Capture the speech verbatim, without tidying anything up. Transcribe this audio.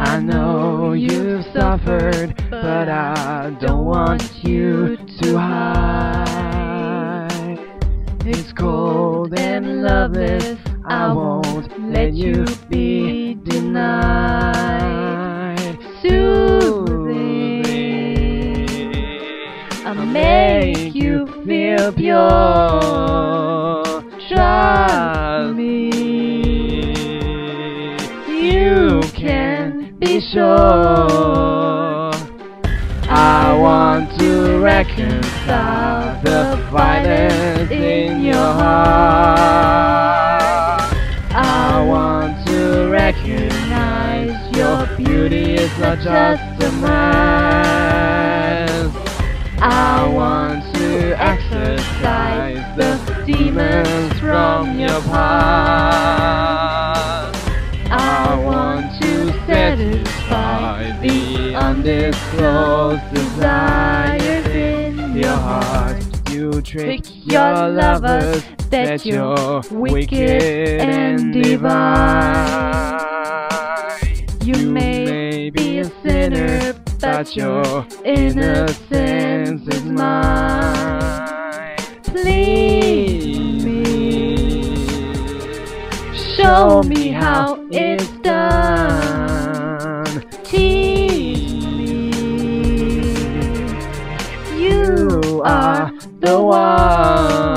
I know you've suffered, but I don't want you to hide. It's cold and loveless, I won't let you be denied. Soothing, I'll make you feel pure. Trust me, you can be sure. I want to reconcile the violence in your heart. I want to recognize your beauty is not just a mask. I want to exercise the demons from your past. I want to satisfy the undisclosed desires in your heart. You trick your lovers that you're wicked and divine. You may be a sinner, but your innocence is mine. Please me, show me how it's done. Teach me, you are the one.